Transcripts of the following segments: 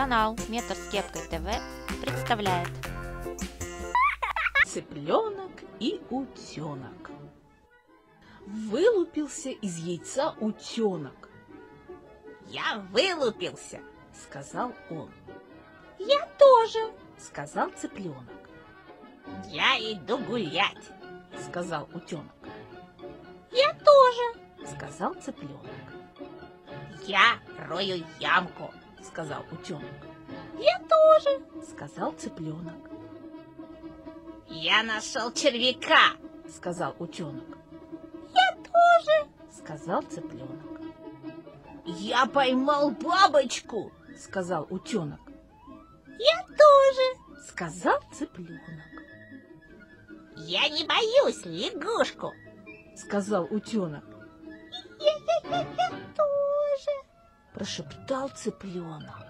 Канал Метр с Кепкой ТВ представляет Цыпленок и утенок. Вылупился из яйца утенок. «Я вылупился», — сказал он. «Я тоже», — сказал цыпленок. «Я иду гулять», — сказал утенок. «Я тоже», — сказал цыпленок. «Я рою ямку», — сказал утенок. «Я тоже», — сказал цыпленок. «Я нашел червяка», — сказал утенок. «Я тоже», — сказал цыпленок. «Я поймал бабочку», — сказал утенок. «Я тоже», — сказал цыпленок. «Я не боюсь лягушку», — сказал утенок. «Я тоже», — прошептал цыпленок.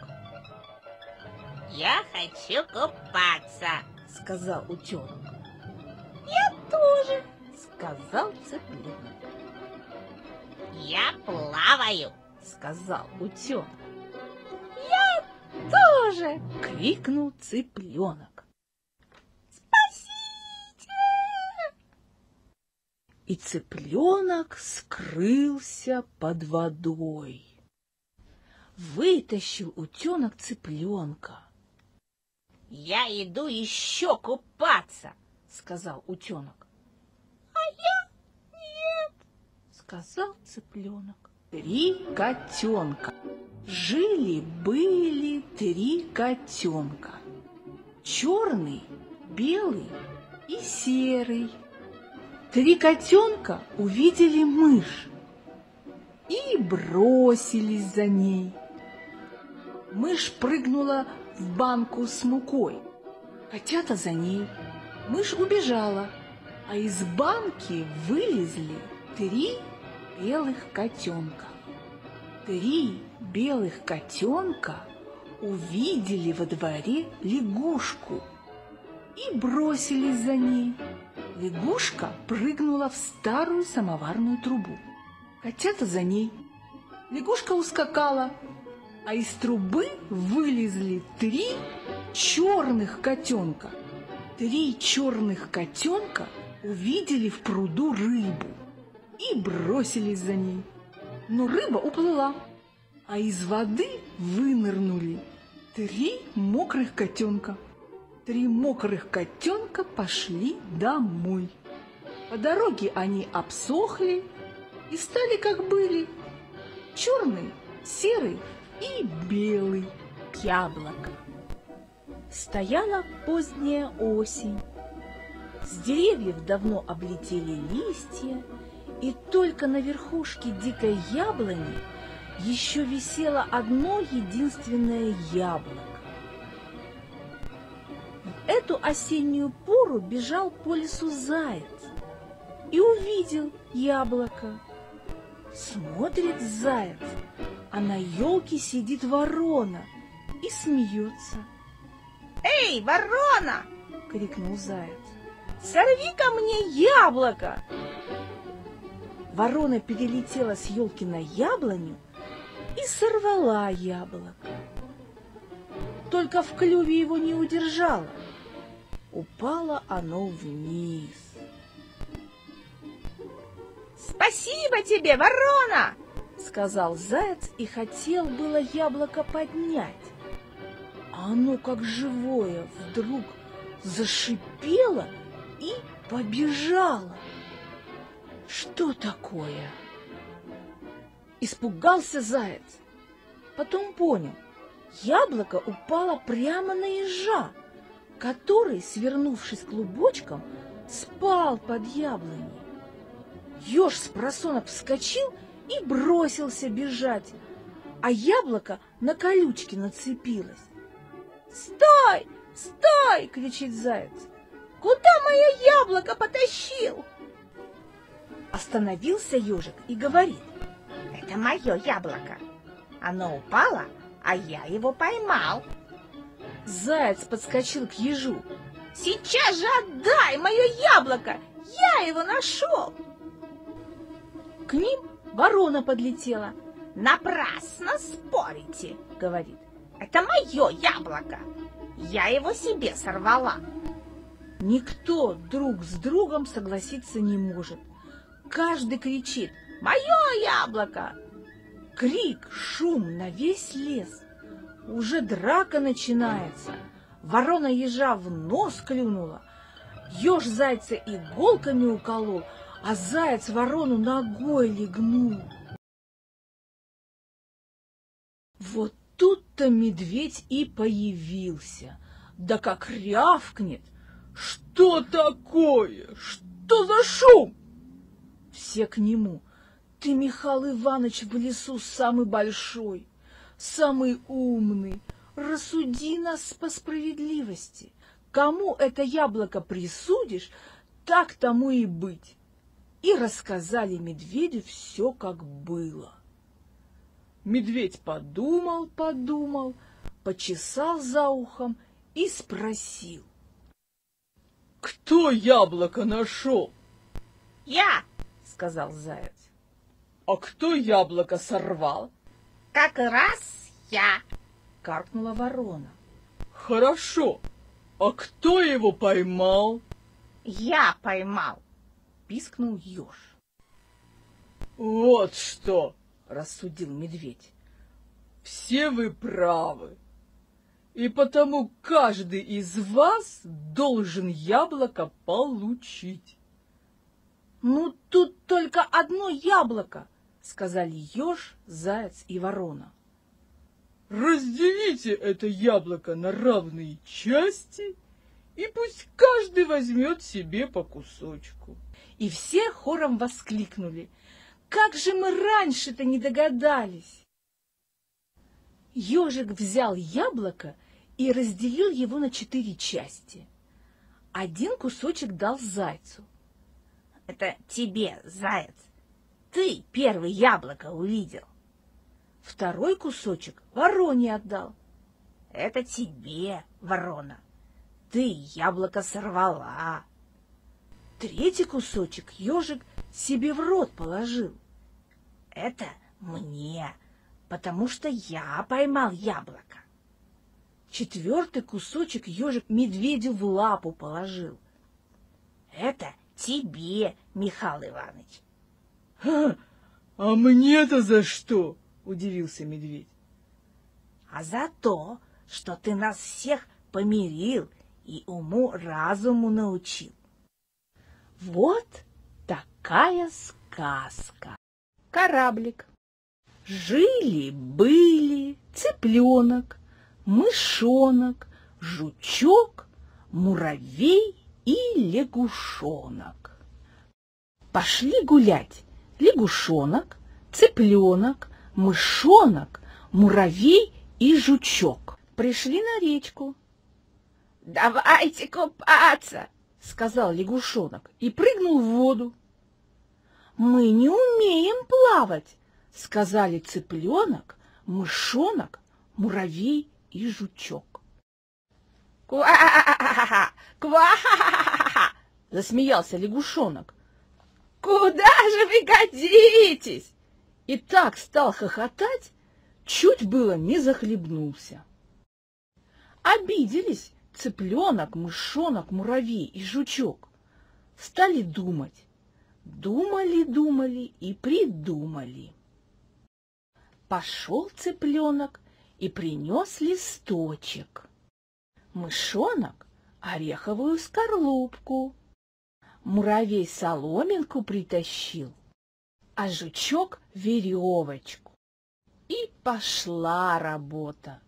«Я хочу купаться», — сказал утенок. «Я тоже», — сказал цыпленок. «Я плаваю», — сказал утенок. «Я тоже», — крикнул цыпленок. «Спасите!» И цыпленок скрылся под водой. Вытащил утенок цыпленка. «Я иду еще купаться», — сказал утенок. «А я нет», — сказал цыпленок. Три котенка. Жили-были три котенка. Черный, белый и серый. Три котенка увидели мышь и бросились за ней. Мышь прыгнула в банку с мукой. Котята за ней. Мышь убежала, а из банки вылезли три белых котенка. Три белых котенка увидели во дворе лягушку и бросились за ней. Лягушка прыгнула в старую самоварную трубу. Котята за ней. Лягушка ускакала, а из трубы вылезли три черных котенка. Три черных котенка увидели в пруду рыбу и бросились за ней. Но рыба уплыла, а из воды вынырнули три мокрых котенка. Три мокрых котенка пошли домой. По дороге они обсохли и стали как были: черный, серый и белый яблок. Стояла поздняя осень. С деревьев давно облетели листья, и только на верхушке дикой яблони еще висело одно единственное яблоко. В эту осеннюю пору бежал по лесу заяц и увидел яблоко. Смотрит заяц, а на елке сидит ворона и смеется. «Эй, ворона!» — крикнул заяц. «Сорви-ка мне яблоко!» Ворона перелетела с елки на яблоню и сорвала яблоко. Только в клюве его не удержала. Упало оно вниз. «Спасибо тебе, ворона!» — сказал заяц и хотел было яблоко поднять. А оно, как живое, вдруг зашипело и побежало. «Что такое?» Испугался заяц. Потом понял: яблоко упало прямо на ежа, который, свернувшись клубочком, спал под яблоней. Еж спросонок вскочил и бросился бежать, а яблоко на колючке нацепилось. «Стой! Стой!» — кричит заяц. «Куда мое яблоко потащил?» Остановился ежик и говорит: «Это мое яблоко. Оно упало, а я его поймал». Заяц подскочил к ежу. «Сейчас же отдай мое яблоко! Я его нашел!» К ним ворона подлетела. «Напрасно спорите, — говорит, — Это мое яблоко. Я его себе сорвала. Никто друг с другом согласиться не может. Каждый кричит: «Мое яблоко!» Крик, шум на весь лес. Уже драка начинается. Ворона ежа в нос клюнула. Еж зайца иголками уколол, а заяц ворону ногой легнул. Вот тут-то медведь и появился. Да как рявкнет: «Что такое? Что за шум?» Все к нему: «Ты, Михаил Иванович, в лесу самый большой, самый умный. Рассуди нас по справедливости. Кому это яблоко присудишь, так тому и быть». И рассказали медведю все, как было. Медведь подумал, почесал за ухом и спросил: «Кто яблоко нашел?» «Я», — сказал заяц. «А кто яблоко сорвал?» «Как раз я», — каркнула ворона. «Хорошо. А кто его поймал?» «Я поймал», — пискнул еж. «Вот что», — рассудил медведь, — «все вы правы. И потому каждый из вас должен яблоко получить». «Ну, тут только одно яблоко», — сказали еж, заяц и ворона. «Разделите это яблоко на равные части, и пусть каждый возьмет себе по кусочку». И все хором воскликнули: «Как же мы раньше-то не догадались!» Ежик взял яблоко и разделил его на 4 части. Один кусочек дал зайцу. «Это тебе, заяц. Ты первый яблоко увидел». Второй кусочек вороне отдал. «Это тебе, ворона. Ты яблоко сорвала». Третий кусочек ежик себе в рот положил. «Это мне, потому что я поймал яблоко». Четвертый кусочек ежик медведю в лапу положил. «Это тебе, Михаил Иванович». «А мне-то за что?» — удивился медведь. «А за то, что ты нас всех помирил и уму-разуму научил». Вот такая сказка. Кораблик. Жили-были цыпленок, мышонок, жучок, муравей и лягушонок. Пошли гулять лягушонок, цыпленок, мышонок, муравей и жучок. Пришли на речку. «Давайте купаться», — сказал лягушонок и прыгнул в воду. «Мы не умеем плавать», — сказали цыпленок, мышонок, муравей и жучок. «Ква-ха-ха-ха! Ква-ха-ха-ха-ха!» — засмеялся лягушонок. «Куда же вы годитесь?» И так стал хохотать, чуть было не захлебнулся. Обиделись цыпленок, мышонок, муравей и жучок. Стали думать. Думали и придумали. Пошел цыпленок и принес листочек. Мышонок — ореховую скорлупку. Муравей соломинку притащил, а жучок — веревочку. И пошла работа.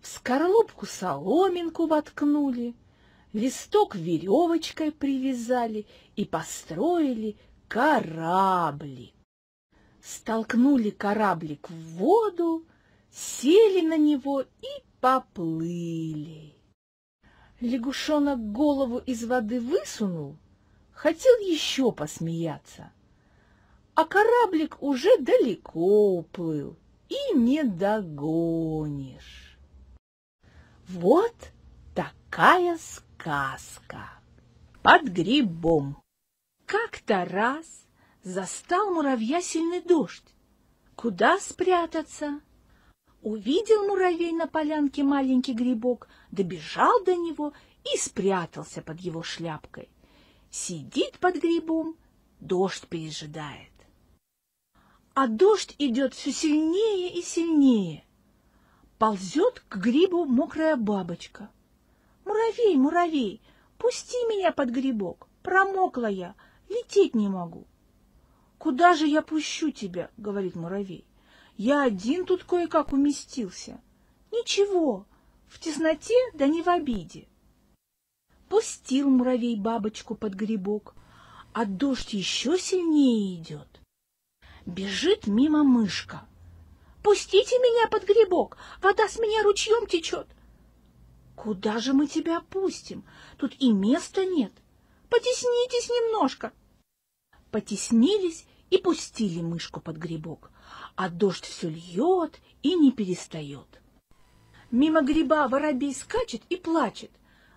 В скорлупку соломинку воткнули, листок веревочкой привязали и построили корабли. Столкнули кораблик в воду, сели на него и поплыли. Лягушонок голову из воды высунул, хотел еще посмеяться, а кораблик уже далеко уплыл и не догонишь. Вот такая сказка. Под грибом. Как-то раз застал муравья сильный дождь. Куда спрятаться? Увидел муравей на полянке маленький грибок, добежал до него и спрятался под его шляпкой. Сидит под грибом, дождь пережидает. А дождь идет все сильнее и сильнее. Ползет к грибу мокрая бабочка. «Муравей, муравей, пусти меня под грибок, промокла я, лететь не могу». «Куда же я пущу тебя?» — говорит муравей. «Я один тут кое-как уместился». «Ничего, в тесноте да не в обиде». Пустил муравей бабочку под грибок, а дождь еще сильнее идет. Бежит мимо мышка. «Пустите меня под грибок, вода с меня ручьем течет». «Куда же мы тебя пустим? Тут и места нет. Потеснитесь немножко». Потеснились и пустили мышку под грибок, а дождь все льет и не перестает. Мимо гриба воробей скачет и плачет.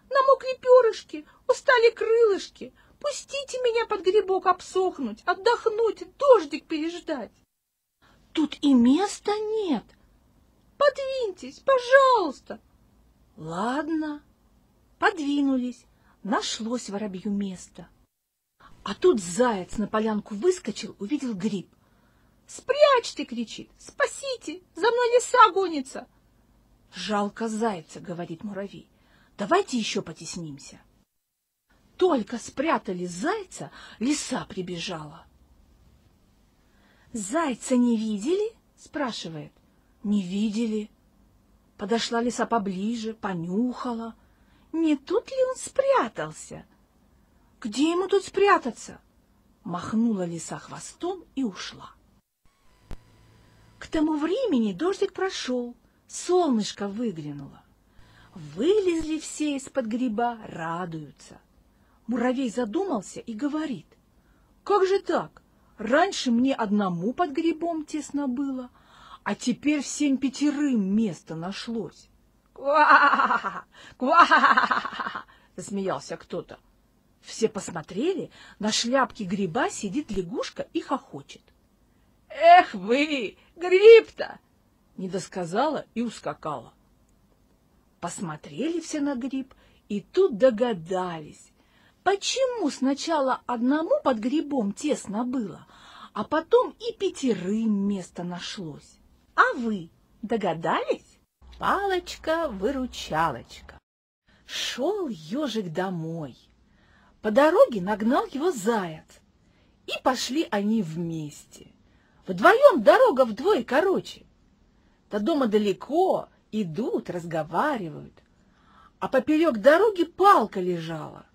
«Намокли перышки, устали крылышки, пустите меня под грибок обсохнуть, отдохнуть, дождик переждать». «Тут и места нет. Подвиньтесь, пожалуйста». «Ладно». Подвинулись, нашлось воробью место. А тут заяц на полянку выскочил, увидел гриб. «Спрячьте!» — кричит. «Спасите! За мной лиса гонится!» «Жалко зайца!» — говорит муравей. «Давайте еще потеснимся». Только спрятали зайца, лиса прибежала. «Зайца не видели?» — спрашивает. «Не видели». Подошла лиса поближе, понюхала. «Не тут ли он спрятался?» «Где ему тут спрятаться?» Махнула лиса хвостом и ушла. К тому времени дождик прошел, солнышко выглянуло. Вылезли все из-под гриба, радуются. Муравей задумался и говорит: «Как же так? Раньше мне одному под грибом тесно было, а теперь всем пятерым место нашлось». «Ква-ха-ха-ха! Ква-ха-ха-ха-ха!» засмеялся кто-то. Все посмотрели, на шляпке гриба сидит лягушка и хохочет. «Эх вы, гриб-то!» — недосказала и ускакала. Посмотрели все на гриб и тут догадались, почему сначала одному под грибом тесно было, а потом и пятерым место нашлось. А вы догадались? Палочка-выручалочка. Шел ежик домой. По дороге нагнал его заяц, и пошли они вместе. Вдвоем дорога вдвое короче. До дома далеко, идут, разговаривают. А поперек дороги палка лежала.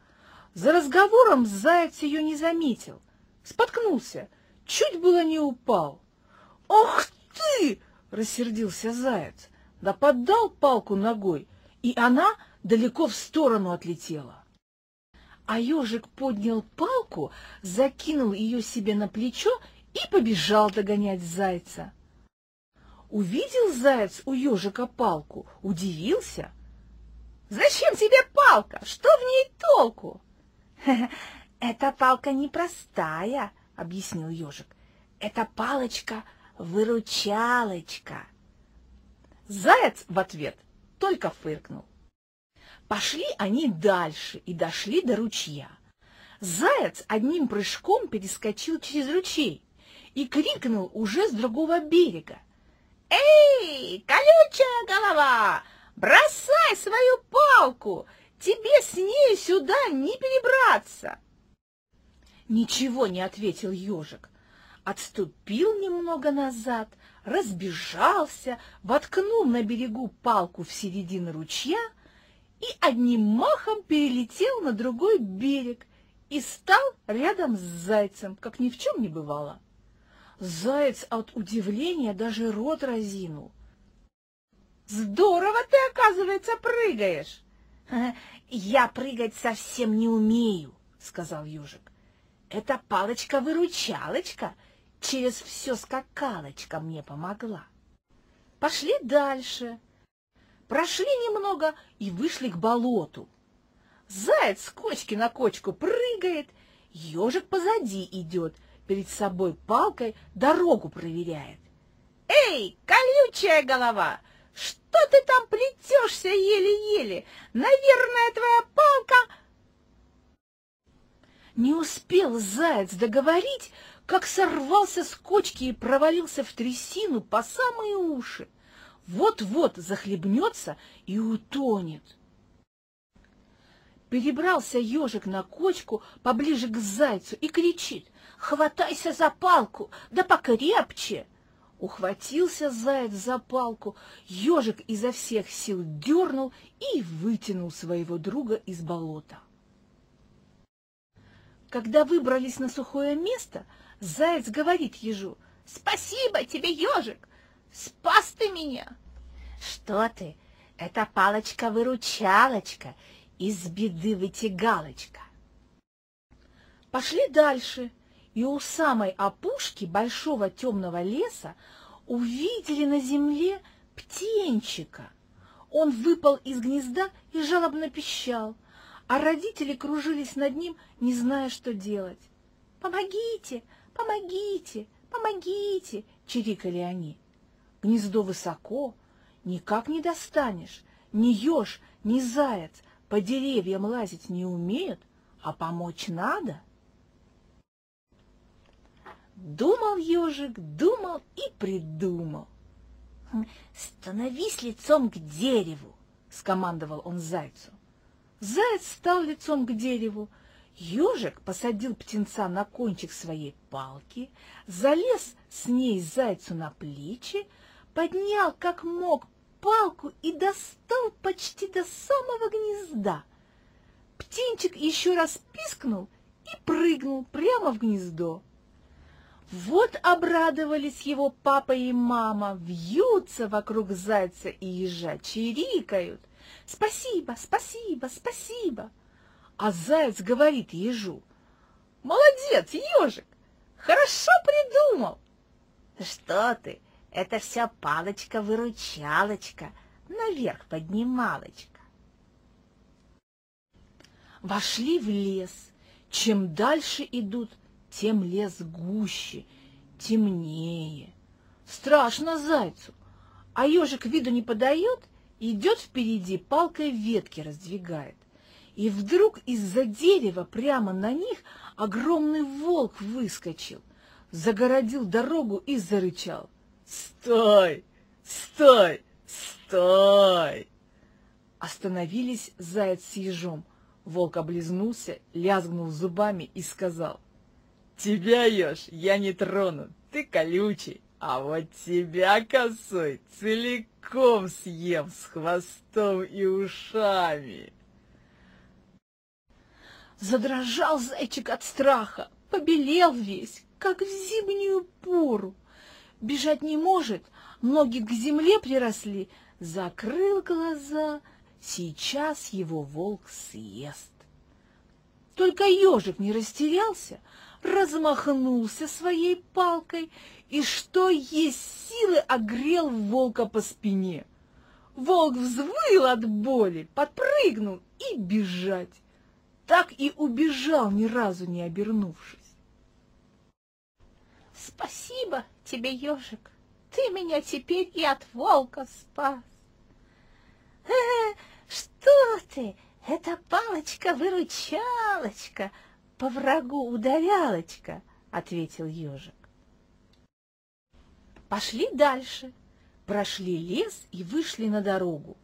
За разговором заяц ее не заметил, споткнулся, чуть было не упал. «Ох ты!» — рассердился заяц, да поддал палку ногой, и она далеко в сторону отлетела. А ежик поднял палку, закинул ее себе на плечо и побежал догонять зайца. Увидел заяц у ежика палку, удивился. «Зачем тебе палка? Что в ней толку?» «Эта палка непростая», — объяснил ежик. «Это палочка-выручалочка». Заяц в ответ только фыркнул. Пошли они дальше и дошли до ручья. Заяц одним прыжком перескочил через ручей и крикнул уже с другого берега: «Эй, колючая голова, бросай свою палку, тебе с ней сюда не перебраться!» Ничего не ответил ежик, отступил немного назад, разбежался, воткнул на берегу палку в середину ручья и одним махом перелетел на другой берег и стал рядом с зайцем, как ни в чем не бывало. Заяц от удивления даже рот разинул. «Здорово ты, оказывается, прыгаешь!» «Я прыгать совсем не умею», — сказал ежик. «Это палочка-выручалочка, через все скакалочка мне помогла». Пошли дальше. Прошли немного и вышли к болоту. Заяц с кочки на кочку прыгает, ежик позади идет, перед собой палкой дорогу проверяет. Эй, колючая голова, что ты там плетешься еле-еле? Наверное, твоя палка... Не успел заяц договорить, как сорвался с кочки и провалился в трясину по самые уши. Вот-вот захлебнется и утонет. Перебрался ежик на кочку поближе к зайцу и кричит: «Хватайся за палку, да покрепче!» Ухватился заяц за палку, ежик изо всех сил дернул и вытянул своего друга из болота. Когда выбрались на сухое место, заяц говорит ежу: «Спасибо тебе, ежик, спас ты меня!» «Что ты, это палочка-выручалочка, из беды вытягалочка!» Пошли дальше, и у самой опушки большого темного леса увидели на земле птенчика. Он выпал из гнезда и жалобно пищал, а родители кружились над ним, не зная, что делать. «Помогите, помогите, помогите!» – чирикали они. Гнездо высоко, никак не достанешь, ни еж, ни заяц по деревьям лазить не умеют, а помочь надо. Думал ежик, думал и придумал. «Становись лицом к дереву!» – скомандовал он зайцу. Заяц стал лицом к дереву. Ежик посадил птенца на кончик своей палки, залез с ней зайцу на плечи, поднял как мог палку и достал почти до самого гнезда. Птенчик еще раз пискнул и прыгнул прямо в гнездо. Вот обрадовались его папа и мама, вьются вокруг зайца и ежа, чирикают: «Спасибо, спасибо, спасибо!» А заяц говорит ежу: «Молодец, ежик, хорошо придумал!» «Что ты, это вся палочка-выручалочка, наверх поднималочка!» Вошли в лес. Чем дальше идут, тем лес гуще, темнее. Страшно зайцу, а ежик виду не подает, идет впереди, палкой ветки раздвигает. И вдруг из-за дерева прямо на них огромный волк выскочил, загородил дорогу и зарычал: «Стой! Стой! Стой!» Остановились заяц с ежом. Волк облизнулся, лязгнул зубами и сказал: «Тебя, еж, я не трону, ты колючий, а вот тебя, косой, целиком съем с хвостом и ушами!» Задрожал зайчик от страха, побелел весь, как в зимнюю пору. Бежать не может, ноги к земле приросли, закрыл глаза, сейчас его волк съест. Только ежик не растерялся, размахнулся своей палкой и, что есть силы, огрел волка по спине. Волк взвыл от боли, подпрыгнул и бежать. Так и убежал, ни разу не обернувшись. «Спасибо тебе, ежик, ты меня теперь и от волка спас!» «Что ты, это палочка-выручалочка, по врагу ударялочка!» — ответил ежик. Пошли дальше, прошли лес и вышли на дорогу.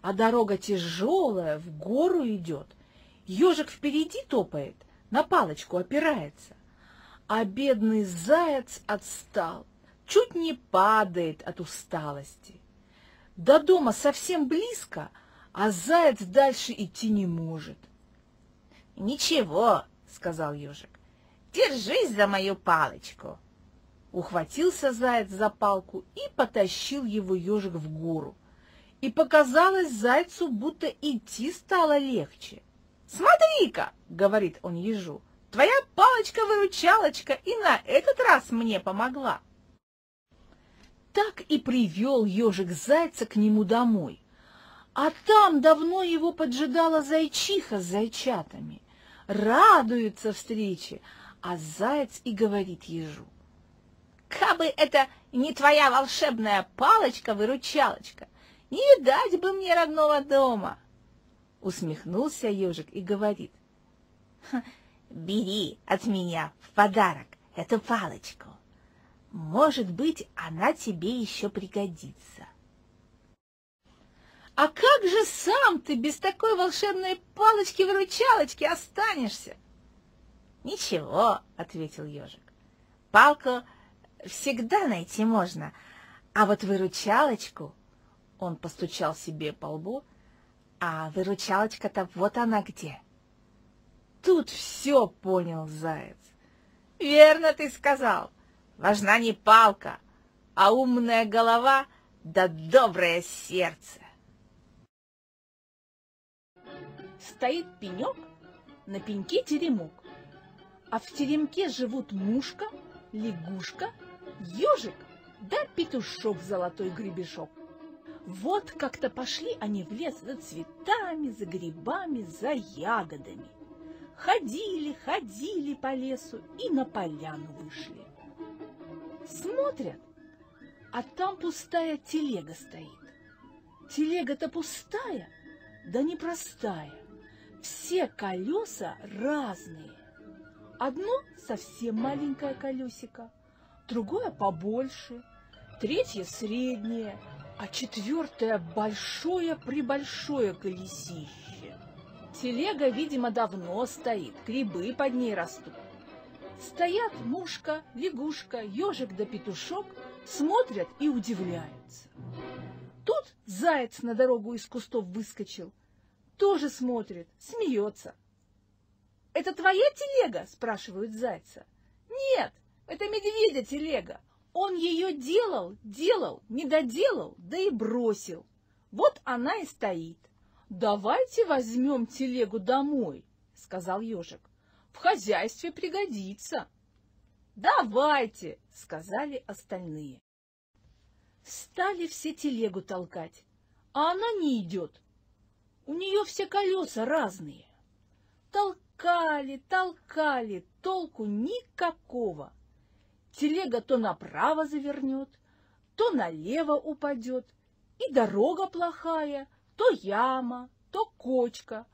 А дорога тяжелая, в гору идет. Ежик впереди топает, на палочку опирается. А бедный заяц отстал, чуть не падает от усталости. До дома совсем близко, а заяц дальше идти не может. «Ничего», — сказал ежик, — «держись за мою палочку». Ухватился заяц за палку и потащил его ежик в гору. И показалось зайцу, будто идти стало легче. «Смотри-ка», — говорит он ежу, — «твоя палочка-выручалочка и на этот раз мне помогла». Так и привел ежик зайца к нему домой. А там давно его поджидала зайчиха с зайчатами. Радуются встрече, а заяц и говорит ежу: Кабы это не твоя волшебная палочка-выручалочка, не видать бы мне родного дома. Усмехнулся ежик и говорит: бери от меня в подарок эту палочку. Может быть, она тебе еще пригодится. А как же сам ты без такой волшебной палочки-выручалочки останешься? Ничего, ответил ежик. Палку всегда найти можно, а вот выручалочку... Он постучал себе по лбу, а выручалочка-то вот она где. Тут все понял заяц. Верно ты сказал, важна не палка, а умная голова да доброе сердце. Стоит пенек, на пеньке теремок, а в теремке живут мушка, лягушка, ежик да петушок золотой гребешок. Вот как-то пошли они в лес за цветами, за грибами, за ягодами. Ходили, ходили по лесу и на поляну вышли. Смотрят, а там пустая телега стоит. Телега-то пустая, да непростая. Все колеса разные. Одно совсем маленькое колесико, другое побольше, третье среднее, а четвертое большое-пребольшое колесище. Телега, видимо, давно стоит, грибы под ней растут. Стоят мушка, лягушка, ежик да петушок, смотрят и удивляются. Тут заяц на дорогу из кустов выскочил, тоже смотрит, смеется. «Это твоя телега?» – спрашивают зайца. «Нет, это медведя телега. Он ее делал, не доделал, да и бросил. Вот она и стоит». «Давайте возьмем телегу домой», — сказал ежик. «В хозяйстве пригодится». «Давайте», — сказали остальные. Стали все телегу толкать, а она не идет. У нее все колеса разные. Толкали, толкали, толку никакого. Телега то направо завернет, то налево упадет, и дорога плохая, то яма, то кочка,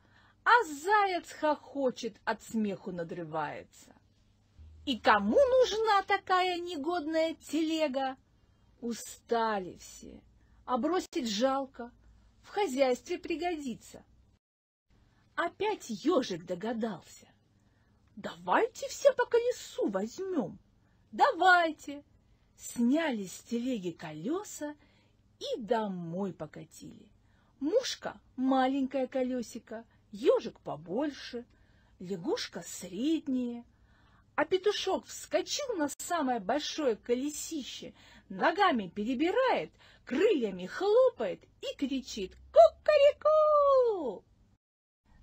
а заяц хохочет, от смеху надрывается. И кому нужна такая негодная телега? Устали все, а бросить жалко, в хозяйстве пригодится. Опять ежик догадался. Давайте все по колесу возьмем. «Давайте!» Сняли с телеги колеса и домой покатили. Мушка – маленькое колесико, ежик побольше, лягушка – среднее. А петушок вскочил на самое большое колесище, ногами перебирает, крыльями хлопает и кричит «Ку-ка-ре-ку!».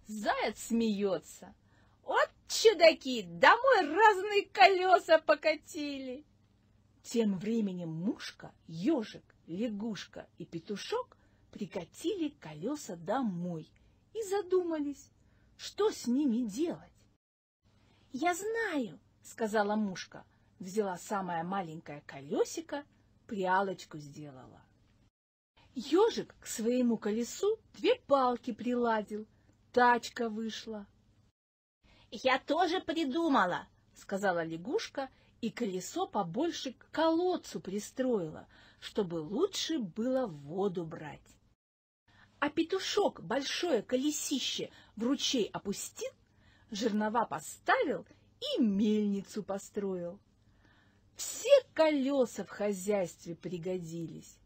Заяц смеется. «Вот чудаки, домой разные колеса покатили!» Тем временем мушка, ежик, лягушка и петушок прикатили колеса домой и задумались, что с ними делать. «Я знаю!» — сказала мушка, взяла самое маленькое колесико, прялочку сделала. Ежик к своему колесу две палки приладил, тачка вышла. «Я тоже придумала», — сказала лягушка, и колесо побольше к колодцу пристроила, чтобы лучше было воду брать. А петушок большое колесище в ручей опустил, жернова поставил и мельницу построил. Все колеса в хозяйстве пригодились.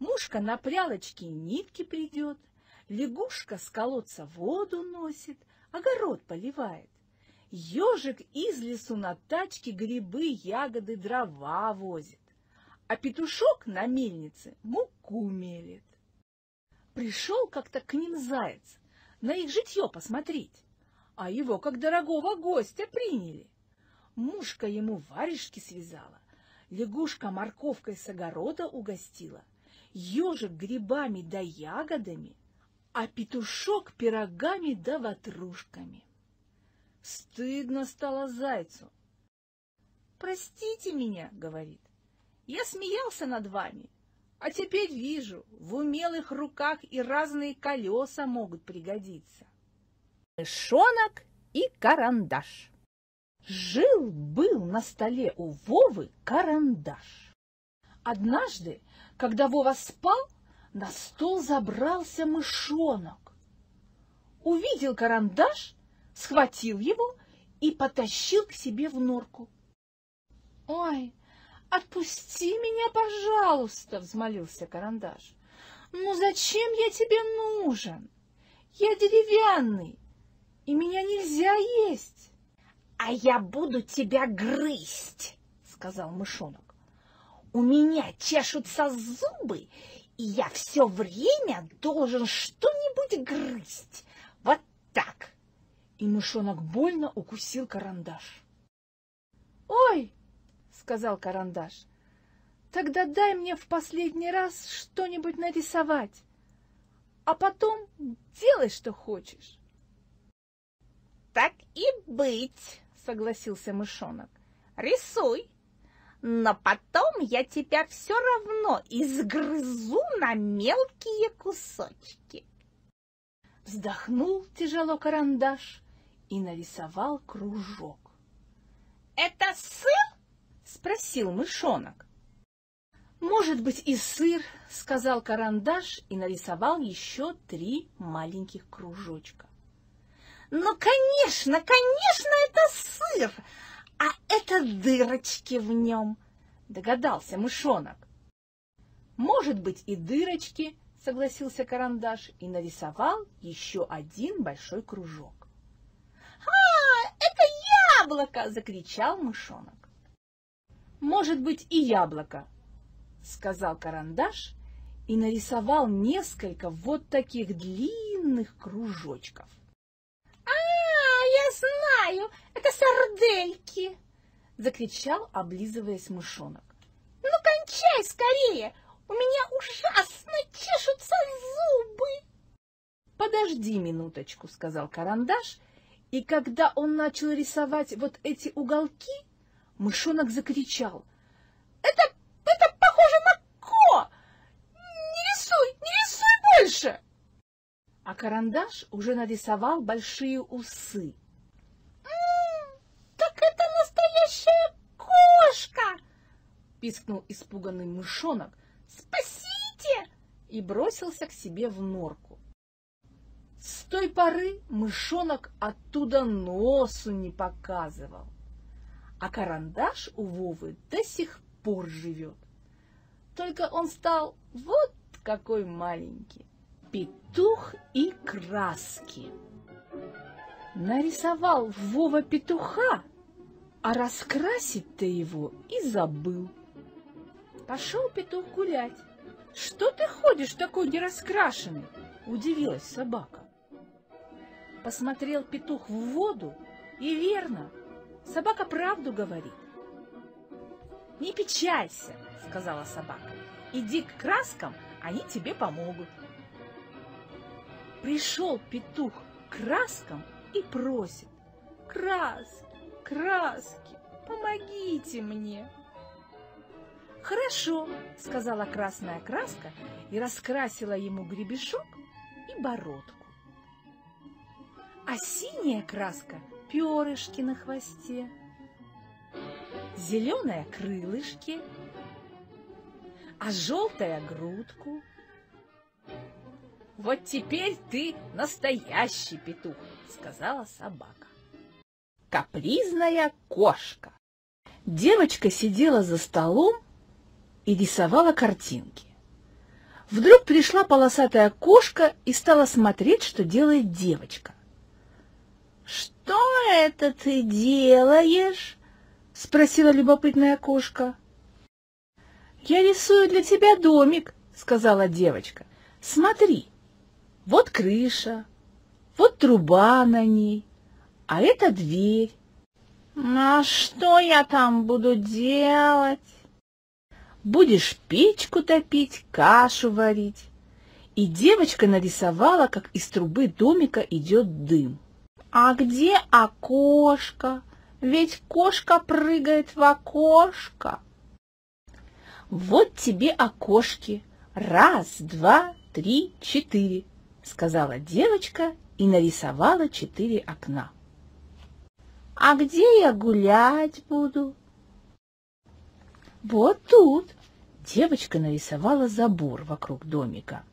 Мушка на прялочке нитки придет, лягушка с колодца воду носит, огород поливает. Ежик из лесу на тачке грибы, ягоды, дрова возит, а петушок на мельнице муку мелет. Пришел как-то к ним заяц, на их житье посмотреть, а его как дорогого гостя приняли. Мушка ему варежки связала, лягушка морковкой с огорода угостила, ежик грибами да ягодами, а петушок пирогами да ватрушками. Стыдно стало зайцу. «Простите меня», — говорит, Я смеялся над вами, а теперь вижу, в умелых руках и разные колеса могут пригодиться. Мышонок и карандаш. Жил-был на столе у Вовы карандаш. Однажды, когда Вова спал, на стол забрался мышонок. Увидел карандаш, схватил его и потащил к себе в норку. «Ой, отпусти меня, пожалуйста!» — взмолился карандаш. «Ну зачем я тебе нужен? Я деревянный, и меня нельзя есть!» «А я буду тебя грызть!» — сказал мышонок. «У меня чешутся зубы, и я все время должен что-нибудь грызть. Вот так!» И мышонок больно укусил карандаш. «Ой!» — сказал карандаш. «Тогда дай мне в последний раз что-нибудь нарисовать, а потом делай, что хочешь». «Так и быть!» — согласился мышонок. «Рисуй, но потом я тебя все равно изгрызу на мелкие кусочки». Вздохнул тяжело карандаш и нарисовал кружок. «Это сыр?» — спросил мышонок. «Может быть, и сыр», — сказал карандаш и нарисовал еще 3 маленьких кружочка. «Ну, конечно, конечно, это сыр, а это дырочки в нем», — догадался мышонок. «Может быть, и дырочки», — согласился карандаш и нарисовал еще 1 большой кружок. «А, это яблоко!» — закричал мышонок. «Может быть, и яблоко», — сказал карандаш и нарисовал несколько вот таких длинных кружочков. «А, я знаю, это сардельки!» — закричал, облизываясь мышонок. «Ну, кончай скорее! У меня ужасно чешутся зубы!» «Подожди минуточку», — сказал карандаш, и когда он начал рисовать вот эти уголки, мышонок закричал. «Это похоже на ко! Не рисуй, не рисуй больше!» А карандаш уже нарисовал большие усы. «Так это настоящая кошка!» — пискнул испуганный мышонок. «Спасите!» и бросился к себе в норку. С той поры мышонок оттуда носу не показывал, а карандаш у Вовы до сих пор живет. Только он стал вот какой маленький. Петух и краски. Нарисовал Вова петуха, а раскрасить-то его и забыл. Пошел петух гулять. «Что ты ходишь такой нераскрашенный?» — удивилась собака. Посмотрел петух в воду, и верно, собака правду говорит. «Не печалься, — сказала собака, — иди к краскам, они тебе помогут». Пришел петух к краскам и просит: «Краски, краски, помогите мне!» «Хорошо, — сказала красная краска и раскрасила ему гребешок и бородку. А синяя краска — перышки на хвосте, зеленая — крылышки, а желтая — грудку. «Вот теперь ты настоящий петух, — сказала собака. Капризная кошка. Девочка сидела за столом и рисовала картинки. Вдруг пришла полосатая кошка и стала смотреть, что делает девочка. «Что это ты делаешь?» — спросила любопытная кошка. «Я рисую для тебя домик, — сказала девочка. — Смотри. Вот крыша, вот труба на ней, а это дверь». «А что я там буду делать?» «Будешь печку топить, кашу варить». И девочка нарисовала, как из трубы домика идет дым. «А где окошко? Ведь кошка прыгает в окошко». Вот тебе окошки. Раз, два, три, четыре, сказала девочка и нарисовала 4 окна. А где я гулять буду? Вот тут. Девочка нарисовала забор вокруг домика.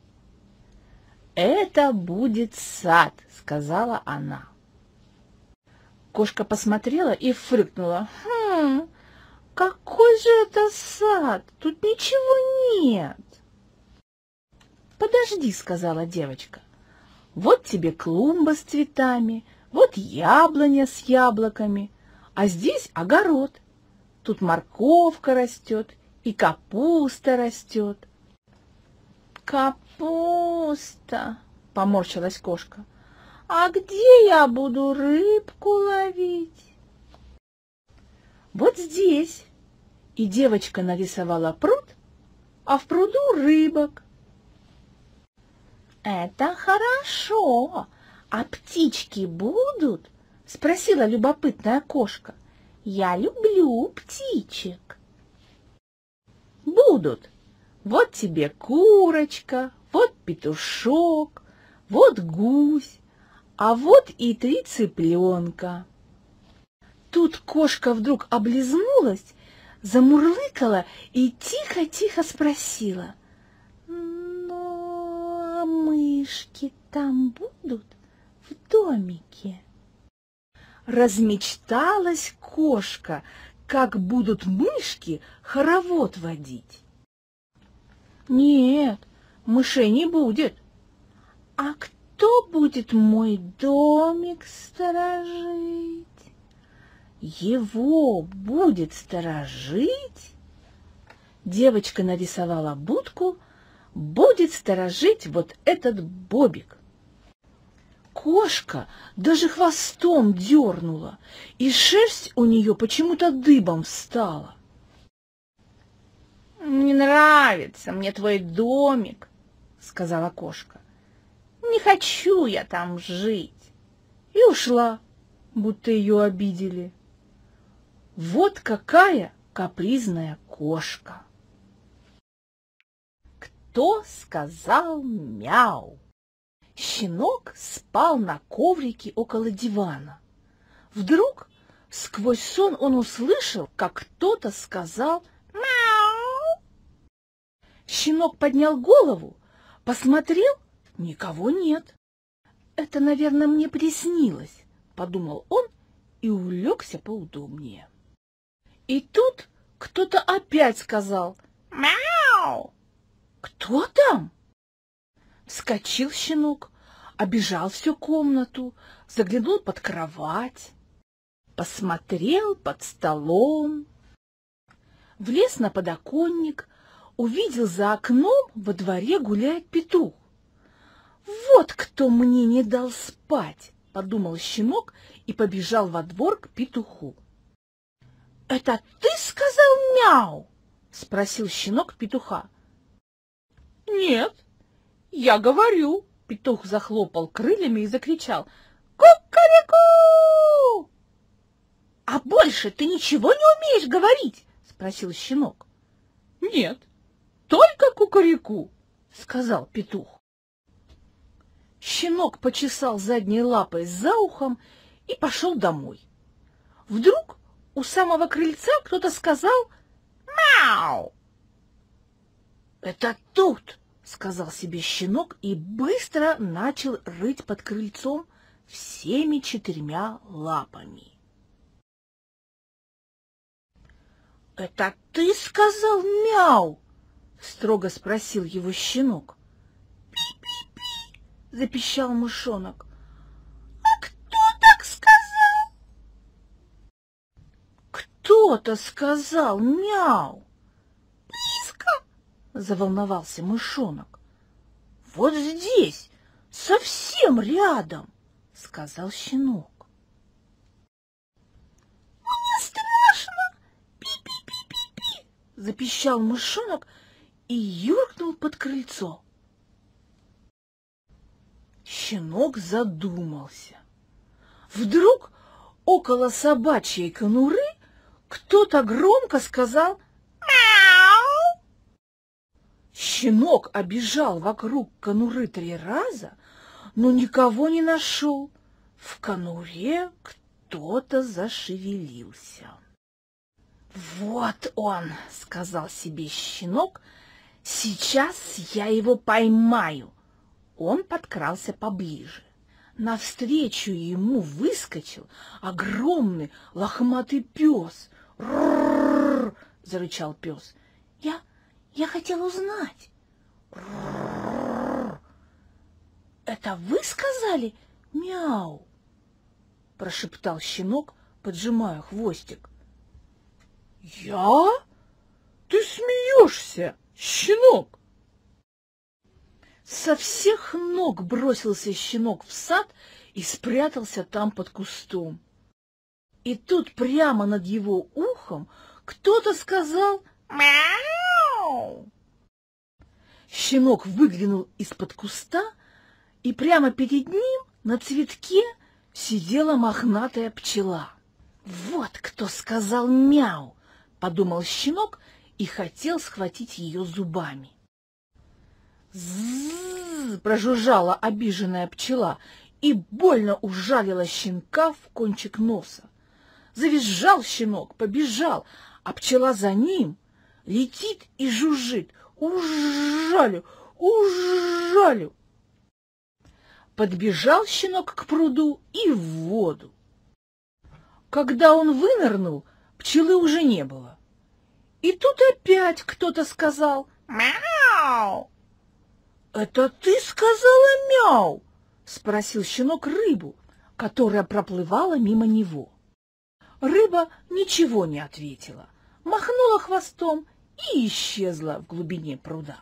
Это будет сад, сказала она. Кошка посмотрела и фыркнула. Какой же это сад? Тут ничего нет. Подожди, сказала девочка. Вот тебе клумба с цветами, вот яблоня с яблоками, а здесь огород. Тут морковка растет и капуста растет. Капуста, поморщилась кошка. А где я буду рыбку ловить? Вот здесь. И девочка нарисовала пруд, а в пруду рыбок. Это хорошо. А птички будут? Спросила любопытная кошка. Я люблю птичек. Будут. Вот тебе курочка, вот петушок, вот гусь, а вот и 3 цыпленка. Тут кошка вдруг облизнулась, замурлыкала и тихо-тихо спросила. Ну, а мышки там будут в домике? Размечталась кошка, как будут мышки хоровод водить. Нет, мышей не будет. А кто будет мой домик сторожить? Его будет сторожить? Девочка нарисовала будку. Будет сторожить вот этот бобик. Кошка даже хвостом дернула, и шерсть у нее почему-то дыбом встала. «Не нравится мне твой домик», — сказала кошка. «Не хочу я там жить». И ушла, будто ее обидели. Вот какая капризная кошка! Кто сказал мяу? Щенок спал на коврике около дивана. Вдруг сквозь сон он услышал, как кто-то сказал «мяу». Щенок поднял голову, посмотрел – никого нет. «Это, наверное, мне приснилось», – подумал он и улегся поудобнее. И тут кто-то опять сказал «мяу». «Кто там?» Вскочил щенок, обежал всю комнату, заглянул под кровать, посмотрел под столом, влез на подоконник, увидел за окном во дворе гуляет петух. «Вот кто мне не дал спать!» – подумал щенок и побежал во двор к петуху. «Это ты сказал мяу?» – спросил щенок петуха. «Нет. Я говорю!» — петух захлопал крыльями и закричал. «Кукареку!» «А больше ты ничего не умеешь говорить?» — спросил щенок. «Нет, только кукареку!» — сказал петух. Щенок почесал задней лапой за ухом и пошел домой. Вдруг у самого крыльца кто-то сказал «мяу!» «Это тут!» — сказал себе щенок и быстро начал рыть под крыльцом всеми 4 лапами. «Это ты сказал мяу?» — строго спросил его щенок. «Пи-пи-пи!» — запищал мышонок. «А кто так сказал?» «Кто-то сказал мяу!» — заволновался мышонок. — Вот здесь, совсем рядом, — сказал щенок. — Мне страшно! Пи-пи-пи-пи-пи! — запищал мышонок и юркнул под крыльцо. Щенок задумался. Вдруг около собачьей конуры кто-то громко сказал «мяу». Щенок обежал вокруг конуры 3 раза, но никого не нашел. В конуре кто-то зашевелился. «Вот он!» — сказал себе щенок. «Сейчас я его поймаю!» Он подкрался поближе. Навстречу ему выскочил огромный лохматый пес. «Ррррр!» — зарычал пес. «Я хотел узнать». «Ррррр! Это вы сказали? Мяу!» — прошептал щенок, поджимая хвостик. «Я? Ты смеешься, щенок!» Со всех ног бросился щенок в сад и спрятался там под кустом. И тут прямо над его ухом кто-то сказал «Мяу!». Щенок выглянул из-под куста, и прямо перед ним на цветке сидела мохнатая пчела. «Вот кто сказал мяу!» — подумал щенок и хотел схватить ее зубами. «З-з-з!» — прожужжала обиженная пчела и больно ужалила щенка в кончик носа. Завизжал щенок, побежал, а пчела за ним летит и жужжит. «Ужалю! Ужалю!» Подбежал щенок к пруду и в воду. Когда он вынырнул, пчелы уже не было. И тут опять кто-то сказал «Мяу!». «Это ты сказала мяу?» — спросил щенок рыбу, которая проплывала мимо него. Рыба ничего не ответила, махнула хвостом и исчезла в глубине пруда.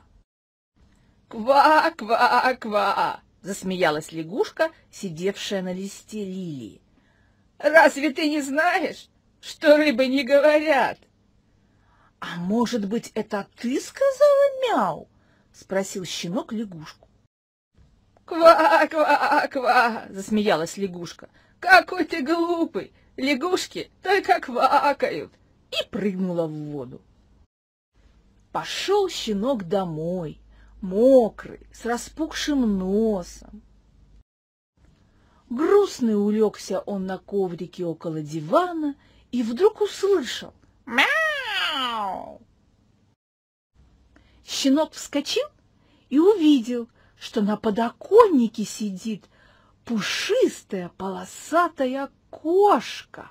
«Ква-ква-ква!» — засмеялась лягушка, сидевшая на листе лилии. «Разве ты не знаешь, что рыбы не говорят?» «А может быть, это ты сказала мяу?» — спросил щенок лягушку. «Ква-ква-ква!» — засмеялась лягушка. «Какой ты глупый! Лягушки только квакают!» И прыгнула в воду. Пошел щенок домой, мокрый, с распухшим носом. Грустный улегся он на коврике около дивана и вдруг услышал «Мяу!». Щенок вскочил и увидел, что на подоконнике сидит пушистая полосатая кошка.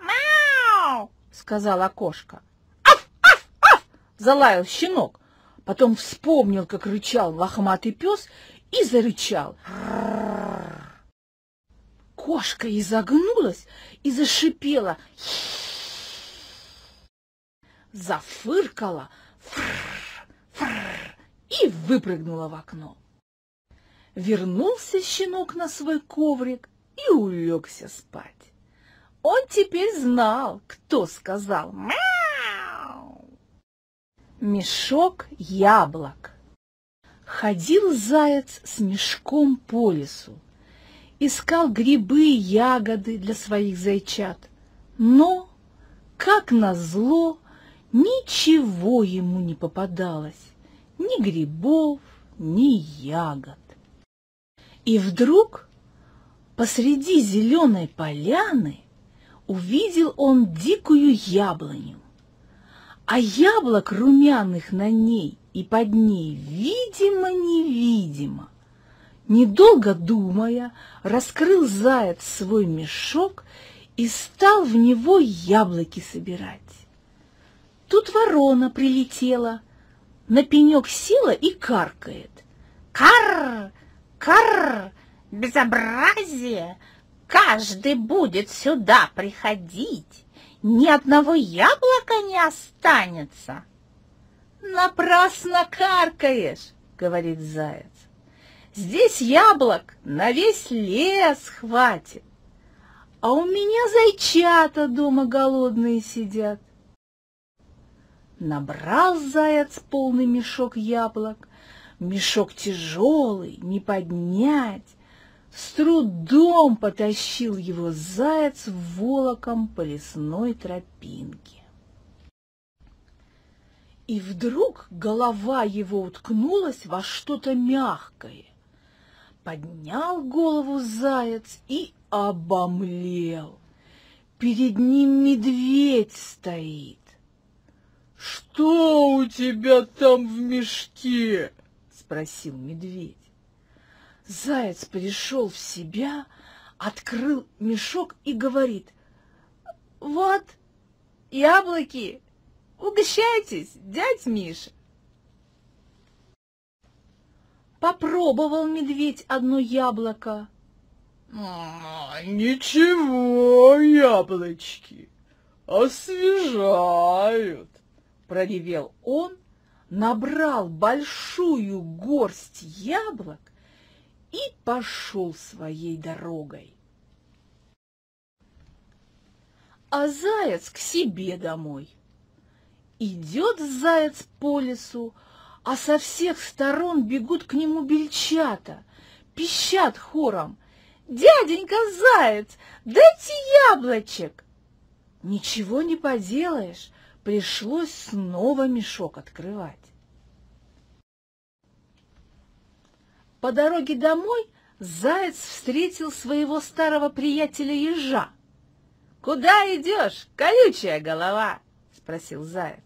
«Мяу!» — сказала кошка. «Аф! Аф! Аф!» — залаял щенок. Потом вспомнил, как рычал лохматый пес, и зарычал. Кошка изогнулась и зашипела. Зафыркала и выпрыгнула в окно. Вернулся щенок на свой коврик и улегся спать. Он теперь знал, кто сказал мяу. Мешок яблок. Ходил заяц с мешком по лесу, искал грибы и ягоды для своих зайчат, но, как назло, ничего ему не попадалось, ни грибов, ни ягод. И вдруг посреди зеленой поляны увидел он дикую яблоню, а яблок румяных на ней и под ней видимо-невидимо. Недолго думая, раскрыл заяц свой мешок и стал в него яблоки собирать. Тут ворона прилетела, на пенек села и каркает. «Карр! Карр! Безобразие! Каждый будет сюда приходить, ни одного яблока не останется!» «Напрасно каркаешь!» — говорит заяц. «Здесь яблок на весь лес хватит, а у меня зайчата дома голодные сидят». Набрал заяц полный мешок яблок, мешок тяжелый, не поднять, с трудом потащил его заяц волоком по лесной тропинке. И вдруг голова его уткнулась во что-то мягкое. Поднял голову заяц и обомлел. Перед ним медведь стоит. «Что у тебя там в мешке?» – спросил медведь. Заяц пришел в себя, открыл мешок и говорит: «Вот яблоки, угощайтесь, дядь Миша». Попробовал медведь одно яблоко. «Ничего, яблочки, освежают», — проревел он, набрал большую горсть яблок и пошел своей дорогой. А заяц к себе домой. Идет заяц по лесу, а со всех сторон бегут к нему бельчата, пищат хором: «Дяденька заяц, дайте яблочек!» Ничего не поделаешь, пришлось снова мешок открывать. По дороге домой заяц встретил своего старого приятеля ежа. «Куда идешь, колючая голова?» – спросил заяц.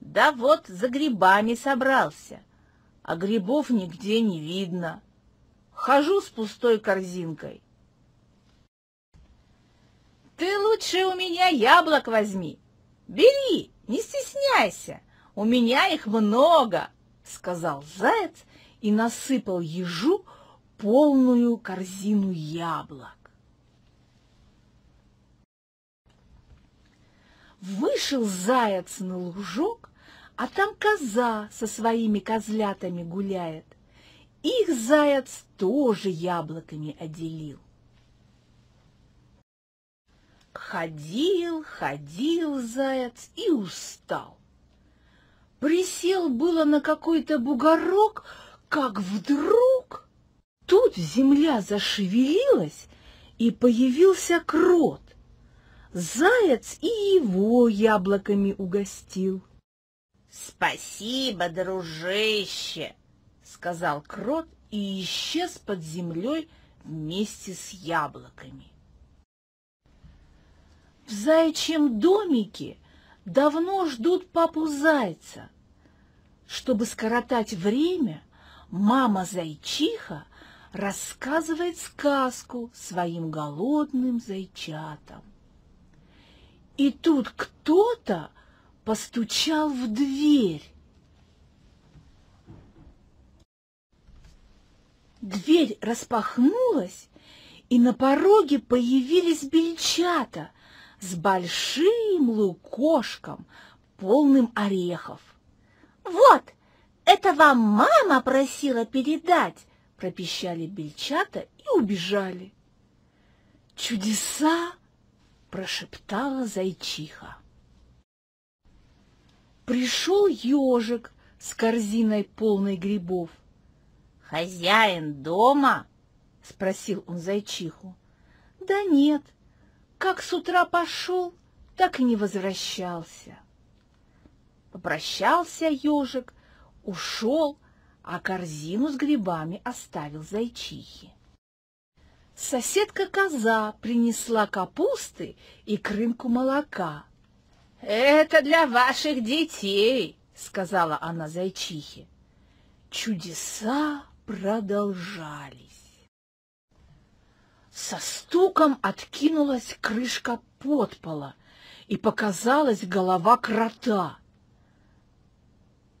«Да вот за грибами собрался, а грибов нигде не видно. Хожу с пустой корзинкой». «Ты лучше у меня яблок возьми. Бери, не стесняйся, у меня их много», – сказал заяц и насыпал ежу полную корзину яблок. Вышел заяц на лужок, а там коза со своими козлятами гуляет. Их заяц тоже яблоками отделил. Ходил, ходил заяц и устал. Присел было на какой-то бугорок, как вдруг тут земля зашевелилась, и появился крот. Заяц и его яблоками угостил. «Спасибо, дружище», — сказал крот и исчез под землей вместе с яблоками. В заячьем домике давно ждут папу зайца. Чтобы скоротать время, мама зайчиха рассказывает сказку своим голодным зайчатам. И тут кто-то постучал в дверь. Дверь распахнулась, и на пороге появились бельчата с большим лукошком, полным орехов. «Вот, это вам мама просила передать!» — пропищали бельчата и убежали. «Чудеса!» — прошептала зайчиха. Пришел ежик с корзиной полной грибов. «Хозяин дома?» — спросил он зайчиху. «Да нет, как с утра пошел, так и не возвращался». Попрощался ежик, ушел, а корзину с грибами оставил зайчихе. Соседка-коза принесла капусты и крынку молока. «Это для ваших детей», — сказала она зайчихе. Чудеса продолжались. Со стуком откинулась крышка подпола, и показалась голова крота.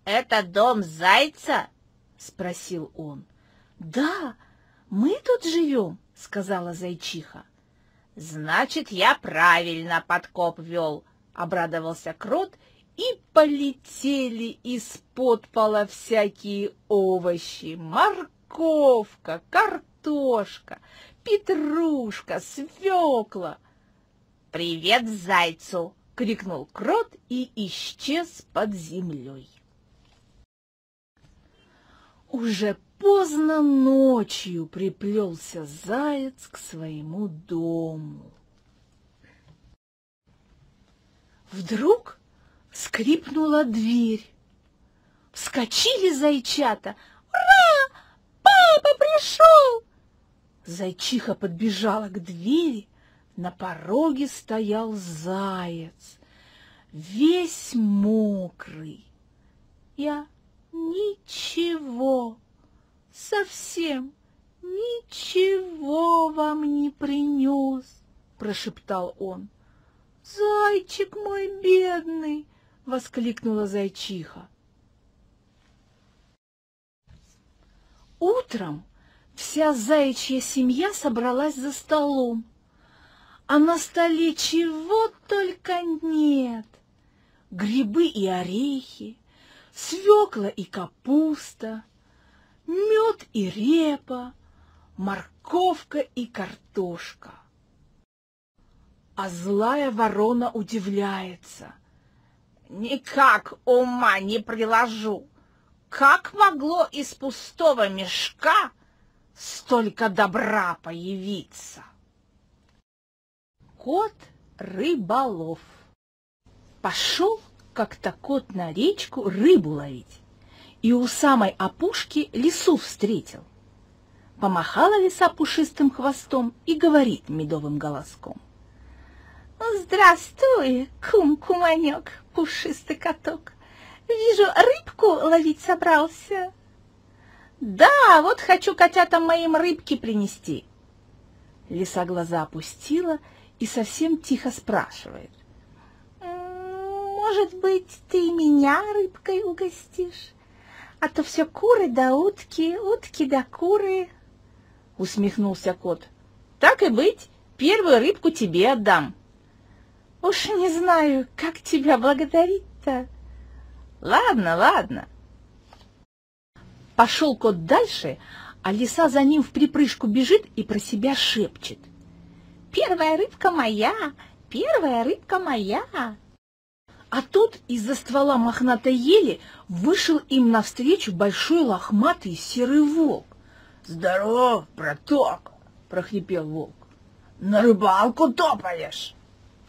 «Это дом зайца?» — спросил он. «Да, мы тут живем», — сказала зайчиха. «Значит, я правильно подкоп вел», — обрадовался крот, и полетели из-под пола всякие овощи: морковка, картошка, петрушка, свекла. «Привет зайцу!» — крикнул крот и исчез под землей. Уже поздно ночью приплелся заяц к своему дому. Вдруг Скрипнула дверь. Вскочили зайчата. Ура! Папа пришел! Зайчиха подбежала к двери. На пороге стоял заяц, весь мокрый. Я ничего, совсем ничего вам не принес, прошептал он. Зайчик мой бедный, воскликнула зайчиха. Утром вся заячья семья собралась за столом, а на столе чего только нет. Грибы и орехи, свекла и капуста, мед и репа, морковка и картошка. А злая ворона удивляется. Никак ума не приложу, как могло из пустого мешка столько добра появиться? Кот рыболов пошел как-то кот на речку рыбу ловить, и у самой опушки лису встретил. Помахала лиса пушистым хвостом и говорит медовым голоском. Здравствуй, кум-куманек, пушистый коток. Вижу, рыбку ловить собрался. Да, вот хочу котятам моим рыбки принести. Лиса глаза опустила и совсем тихо спрашивает. Может быть, ты меня рыбкой угостишь? А то все куры да утки, утки да куры. Усмехнулся кот. Так и быть, первую рыбку тебе отдам. Уж не знаю, как тебя благодарить-то. Ладно, ладно. Пошел кот дальше, а лиса за ним в припрыжку бежит и про себя шепчет. Первая рыбка моя, первая рыбка моя. А тут из-за ствола мохнатой ели вышел им навстречу большой лохматый серый волк. «Здоров, браток!» – прохрипел волк. «На рыбалку топаешь?»